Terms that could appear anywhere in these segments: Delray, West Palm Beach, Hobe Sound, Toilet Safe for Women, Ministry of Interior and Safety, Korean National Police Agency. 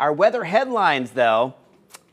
Our weather headlines, though,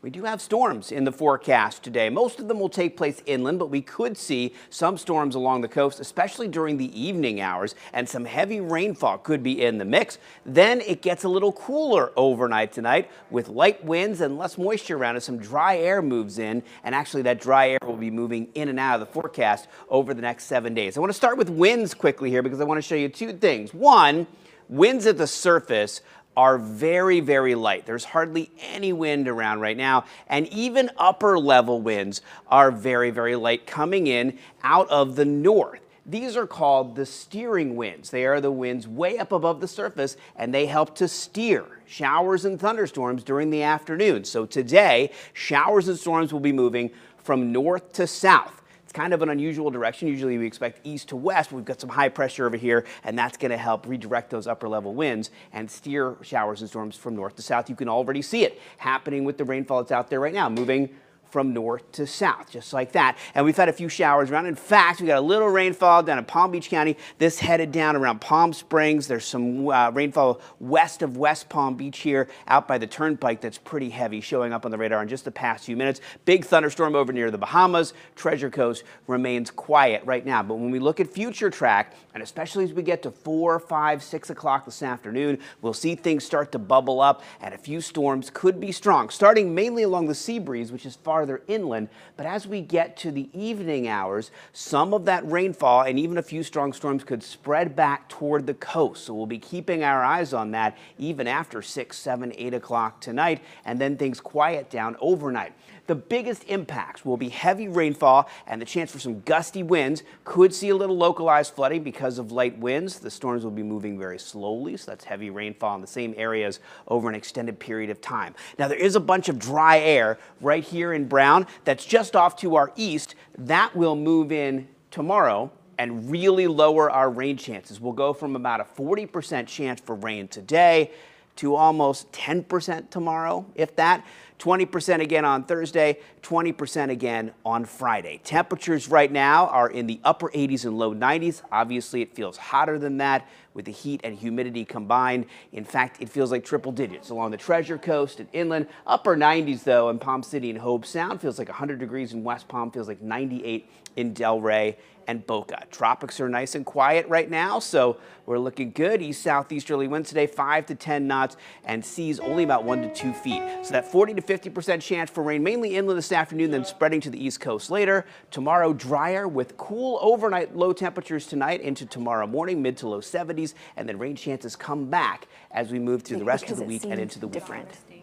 we do have storms in the forecast today. Most of them will take place inland, but we could see some storms along the coast, especially during the evening hours, and some heavy rainfall could be in the mix. Then it gets a little cooler overnight tonight with light winds and less moisture around as some dry air moves in, and actually that dry air will be moving in and out of the forecast over the next 7 days. I want to start with winds quickly here because I want to show you two things. One, winds at the surface are very, very light. There's hardly any wind around right now, and even upper level winds are very, very light coming in out of the north. These are called the steering winds. They are the winds way up above the surface, and they help to steer showers and thunderstorms during the afternoon. So today, showers and storms will be moving from north to south. It's kind of an unusual direction. Usually we expect east to west. We've got some high pressure over here, and that's going to help redirect those upper level winds and steer showers and storms from north to south. You can already see it happening with the rainfall that's out there right now, moving from north to south, just like that. And we've had a few showers around. In fact, we got a little rainfall down in Palm Beach County. This headed down around Palm Springs. There's some rainfall west of West Palm Beach here out by the turnpike that's pretty heavy, showing up on the radar in just the past few minutes. Big thunderstorm over near the Bahamas. Treasure Coast remains quiet right now. But when we look at future track, and especially as we get to 4, 5, 6 o'clock this afternoon, we'll see things start to bubble up, and a few storms could be strong, starting mainly along the sea breeze, which is far farther inland, but as we get to the evening hours, some of that rainfall and even a few strong storms could spread back toward the coast. So we'll be keeping our eyes on that even after 6, 7, 8 o'clock tonight, and then things quiet down overnight. The biggest impacts will be heavy rainfall and the chance for some gusty winds. Could see a little localized flooding because of light winds. The storms will be moving very slowly, so that's heavy rainfall in the same areas over an extended period of time. Now there is a bunch of dry air right here in Brown that's just off to our east. That will move in tomorrow and really lower our rain chances. We'll go from about a 40% chance for rain today to almost 10% tomorrow, if that. 20% again on Thursday, 20% again on Friday. Temperatures right now are in the upper 80s and low 90s. Obviously, it feels hotter than that with the heat and humidity combined. In fact, it feels like triple digits along the Treasure Coast and inland. Upper 90s, though, in Palm City and Hobe Sound. Feels like 100 degrees in West Palm. Feels like 98 in Delray and Boca. Tropics are nice and quiet right now, so we're looking good. East-southeasterly winds today, 5 to 10 knots, and seas only about 1 to 2 feet. So that 40 to 50% chance for rain, mainly inland this afternoon, then spreading to the East Coast later. Tomorrow, drier with cool overnight low temperatures tonight into tomorrow morning, mid to low 70s, and then rain chances come back as we move through the rest of the week and into the weekend.